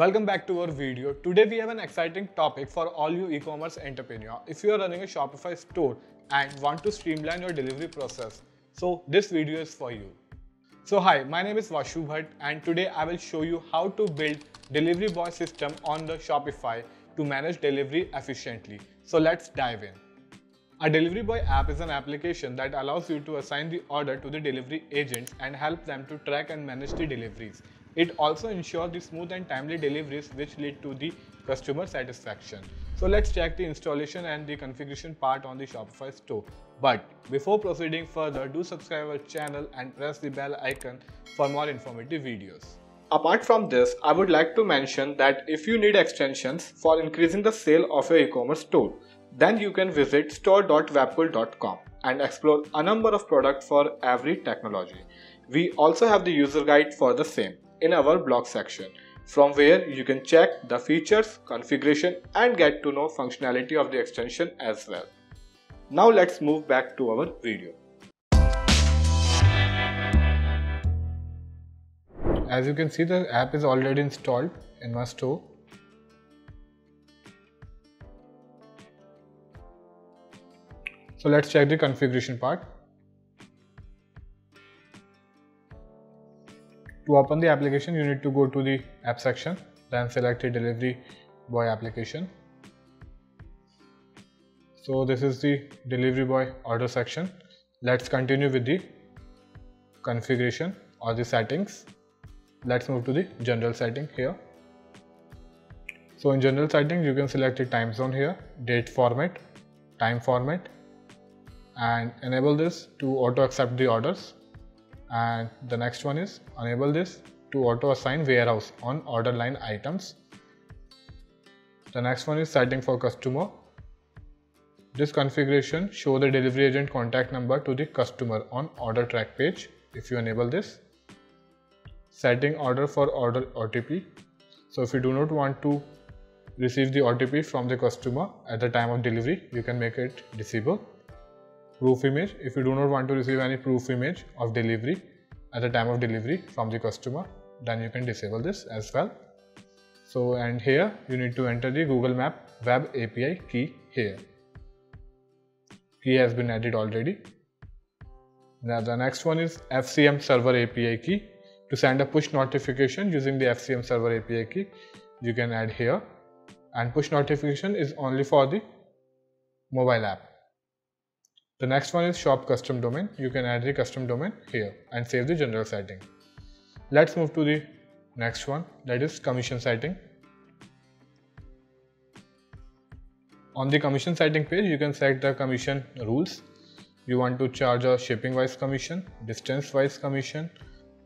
Welcome back to our video. Today we have an exciting topic for all you e-commerce entrepreneurs. If you are running a Shopify store and want to streamline your delivery process, so this video is for you. So hi, my name is Vashu Bhatt and today I will show you how to build Delivery Boy system on the Shopify to manage delivery efficiently. So let's dive in. A Delivery Boy app is an application that allows you to assign the order to the delivery agents and help them to track and manage the deliveries. It also ensures the smooth and timely deliveries which lead to the customer satisfaction. So let's check the installation and the configuration part on the Shopify store. But before proceeding further, do subscribe our channel and press the bell icon for more informative videos. Apart from this, I would like to mention that if you need extensions for increasing the sale of your e-commerce store, then you can visit store.webkul.com and explore a number of products for every technology. We also have the user guide for the same in our blog section, from where you can check the features, configuration and get to know functionality of the extension as well. Now let's move back to our video. As you can see, the app is already installed in my store. So let's check the configuration part. To open the application, you need to go to the app section, then select the Delivery Boy application. So this is the Delivery Boy order section. Let's continue with the configuration or the settings. Let's move to the general setting here. So in general setting, you can select the time zone here, date format, time format, and enable this to auto accept the orders. And the next one is enable this to auto assign warehouse on order line items. The next one is setting for customer. This configuration shows the delivery agent contact number to the customer on order track page if you enable this. Setting order for order OTP. So if you do not want to receive the OTP from the customer at the time of delivery, you can make it disable. Proof image, if you do not want to receive any proof image of delivery at the time of delivery from the customer, then you can disable this as well. So and here you need to enter the Google Map web API key here. Key has been added already. Now the next one is FCM server API key. To send a push notification using the FCM server API key, you can add here. And push notification is only for the mobile app. The next one is shop custom domain. You can add the custom domain here and save the general setting. Let's move to the next one, that is commission setting. On the commission setting page, you can set the commission rules. You want to charge a shipping wise commission, distance wise commission,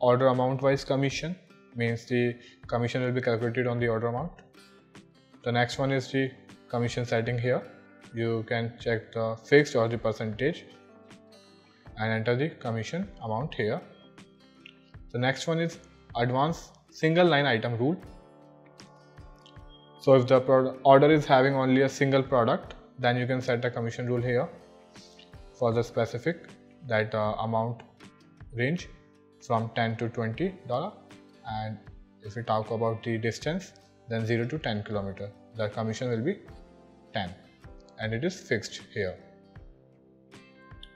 order amount wise commission, means the commission will be calculated on the order amount. The next one is the commission setting here. You can check the fixed or the percentage and enter the commission amount here. The next one is advanced single line item rule. So if the order is having only a single product, then you can set a commission rule here for the specific that amount range from $10 to $20. And if we talk about the distance, then 0 to 10 km, the commission will be 10. And it is fixed here.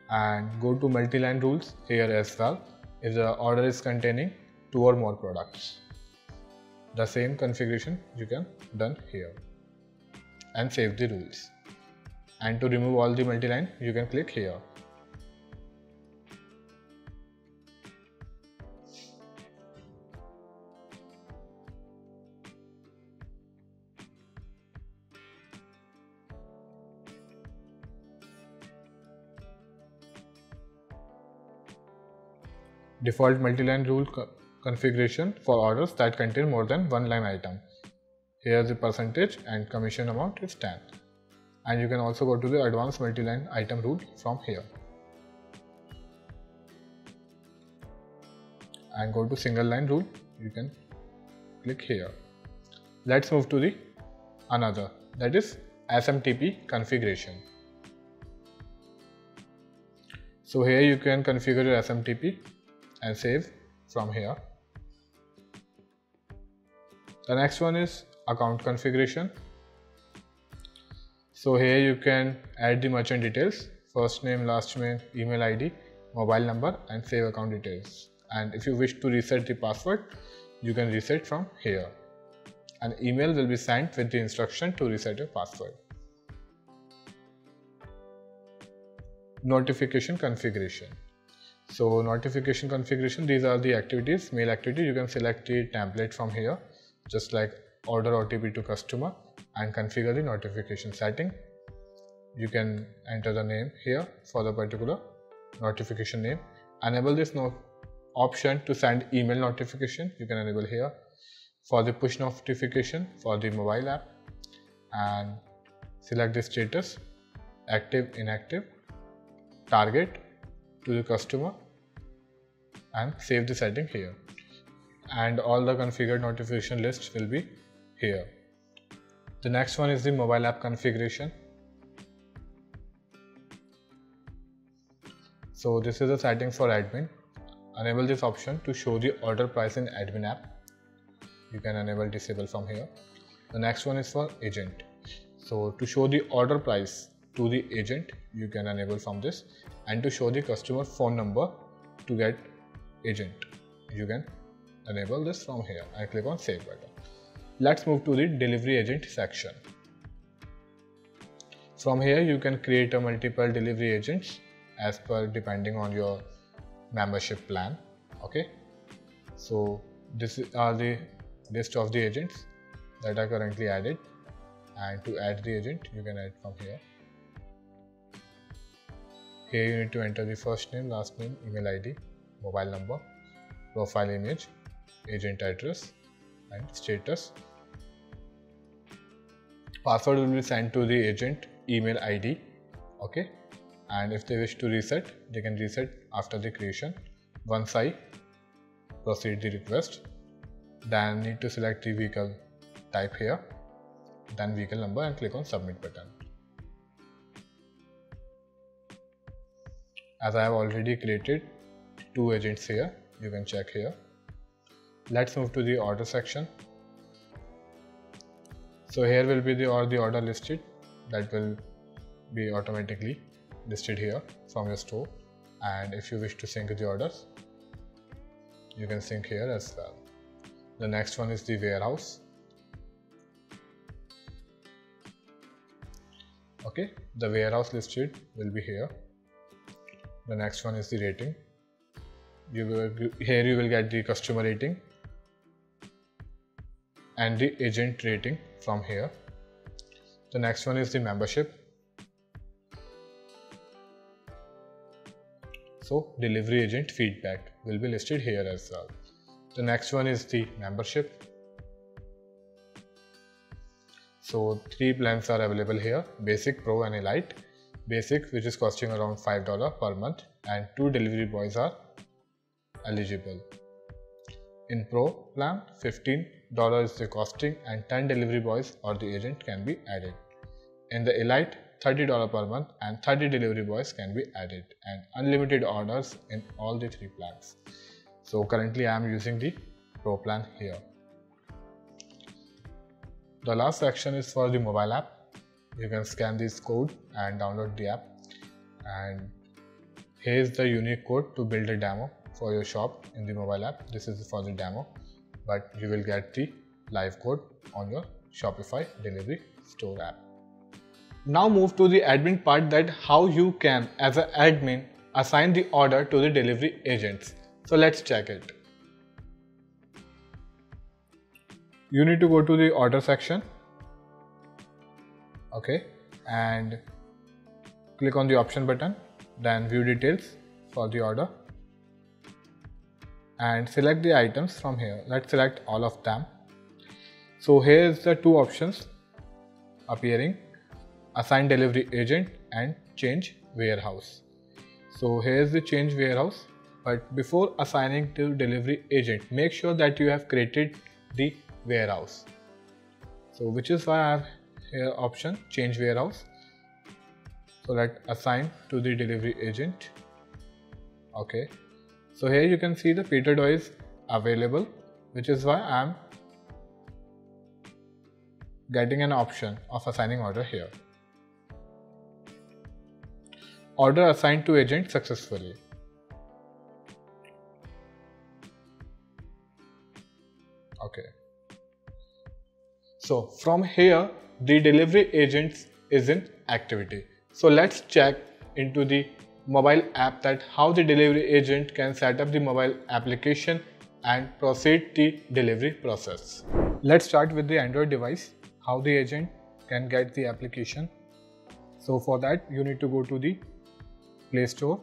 And go to multi-line rules here as well if the order is containing 2 or more products. The same configuration you can done here and save the rules. And to remove all the multi-line, you can click here. Default multi-line rule configuration for orders that contain more than 1 line item. Here the percentage and commission amount is 10. And you can also go to the advanced multi-line item rule from here. And go to single line rule, you can click here. Let's move to the another, that is SMTP configuration. So here you can configure your SMTP and save from here. The next one is account configuration. So here you can add the merchant details, first name, last name, email ID, mobile number and save account details. And if you wish to reset the password, you can reset from here. An email will be sent with the instruction to reset your password. Notification configuration. So notification configuration, these are the activities, mail activity. You can select the template from here, just like order OTP to customer, and configure the notification setting. You can enter the name here for the particular notification name. Enable this option to send email notification. You can enable here. For the push notification for the mobile app, and select the status, active, inactive, target to the customer, and save the setting here. And all the configured notification lists will be here. The next one is the mobile app configuration. So this is a setting for admin. Enable this option to show the order price in admin app. You can enable disable from here. The next one is for agent. So to show the order price to the agent, you can enable from this, and to show the customer phone number to get agent, you can enable this from here and click on save button. Let's move to the delivery agent section. From here you can create a multiple delivery agents as per depending on your membership plan. Okay, so this are the list of the agents that are currently added, and to add the agent you can add from here. Here you need to enter the first name, last name, email ID, mobile number, profile image, agent address and status. Password will be sent to the agent email ID. Okay, and if they wish to reset, they can reset after the creation. Once I proceed the request, then need to select the vehicle type here, then vehicle number and click on submit button. As I have already created two agents here, you can check here. Let's move to the order section. So here will be the order listed that will be automatically listed here from your store, and if you wish to sync the orders, you can sync here as well. The next one is the warehouse. Okay, the warehouse listed will be here. The next one is the rating. Here you will get the customer rating and the agent rating from here. The next one is the membership. So delivery agent feedback will be listed here as well. The next one is the membership. So three plans are available here, basic, pro and elite. Basic, which is costing around $5 per month, and two delivery boys are eligible. In pro plan, $15 is the costing and 10 delivery boys or the agent can be added. In the elite, $30 per month and 30 delivery boys can be added, and unlimited orders in all the three plans. So currently I am using the pro plan here. The last section is for the mobile app. You can scan this code and download the app, and here is the unique code to build a demo for your shop in the mobile app. This is for the demo, but you will get the live code on your Shopify delivery store app. Now move to the admin part, that how you can as an admin assign the order to the delivery agents. So let's check it. You need to go to the order section. Okay, and click on the option button, then view details for the order and select the items from here. Let's select all of them. So here's the two options appearing, assign delivery agent and change warehouse. So here's the change warehouse. But before assigning to delivery agent, make sure that you have created the warehouse. So which is why I have here option change warehouse. So let assign to the delivery agent. Okay. So here you can see the Peter Doe is available, which is why I am getting an option of assigning order here. Order assigned to agent successfully. Okay. So from here, the delivery agent is in activity. So let's check into the mobile app that how the delivery agent can set up the mobile application and proceed the delivery process. Let's start with the Android device, how the agent can get the application. So for that, you need to go to the Play Store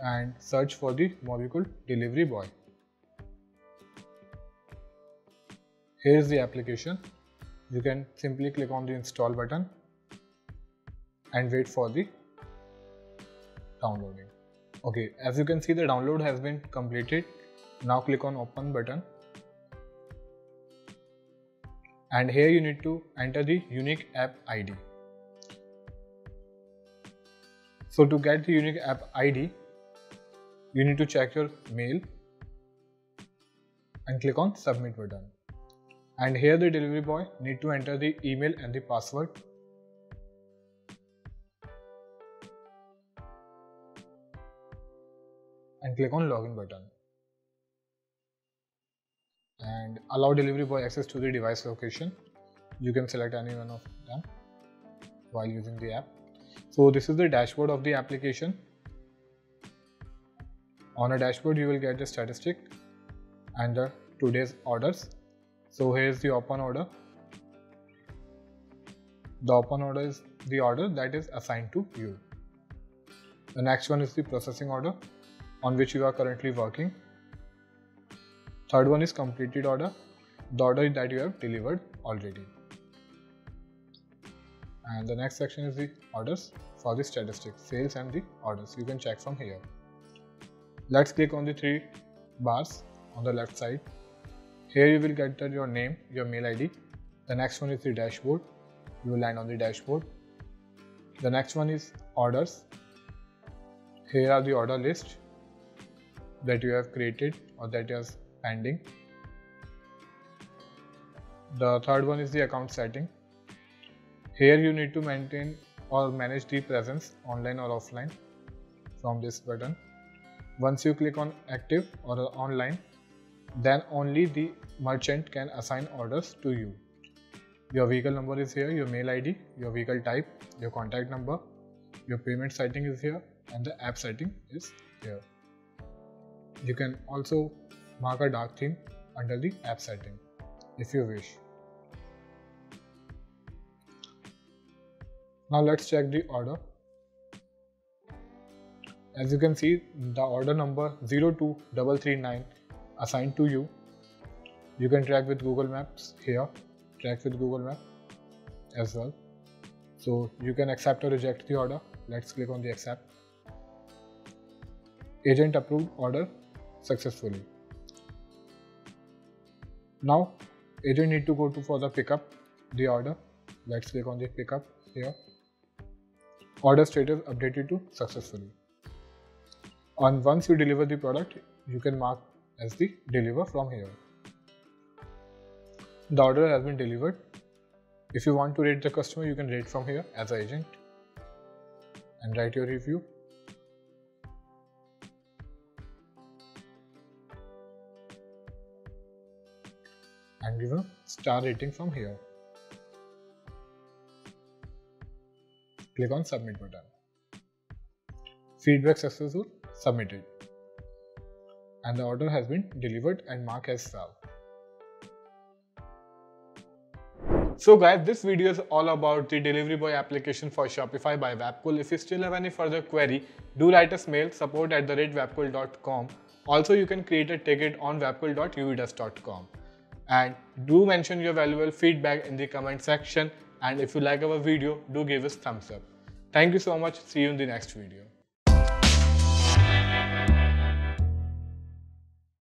and search for the Webkul Delivery Boy. Here is the application. You can simply click on the install button and wait for the downloading. Okay, as you can see, the download has been completed. Now click on open button. And here you need to enter the unique app ID. So to get the unique app ID, you need to check your mail and click on submit button. And here the delivery boy need to enter the email and the password. And click on login button. And allow delivery boy access to the device location. You can select any one of them while using the app. So this is the dashboard of the application. On a dashboard, you will get the statistic and the today's orders. So here's the open order. The open order is the order that is assigned to you. The next one is the processing order on which you are currently working. Third one is completed order, the order that you have delivered already. And the next section is the orders for the statistics, sales and the orders. You can check from here. Let's click on the three bars on the left side. Here you will get your name, your mail ID. The next one is the dashboard. You will land on the dashboard. The next one is orders. Here are the order list that you have created or that is pending. The third one is the account setting. Here you need to maintain or manage the presence online or offline from this button. Once you click on active or online, then only the merchant can assign orders to you. Your vehicle number is here, your mail ID, your vehicle type, your contact number, your payment setting is here, and the app setting is here. You can also mark a dark theme under the app setting if you wish. Now let's check the order. As you can see, the order number 02339 assigned to you. You can track with Google Maps here, track with Google Map as well. So you can accept or reject the order. Let's click on the accept. Agent approved order successfully. Now agent need to go to for the pickup the order. Let's click on the pickup here. Order status updated to successfully. And once you deliver the product, you can mark as the deliver from here. The order has been delivered. If you want to rate the customer, you can rate from here as an agent and write your review. And give a star rating from here. Click on submit button. Feedback successful, submitted. And the order has been delivered and marked as well. So guys, this video is all about the Delivery Boy application for Shopify by Webkul. If you still have any further query, do write us mail support@webkul.com. Also, you can create a ticket on webkul.uvdesk.com. And do mention your valuable feedback in the comment section. And if you like our video, do give us thumbs up. Thank you so much. See you in the next video.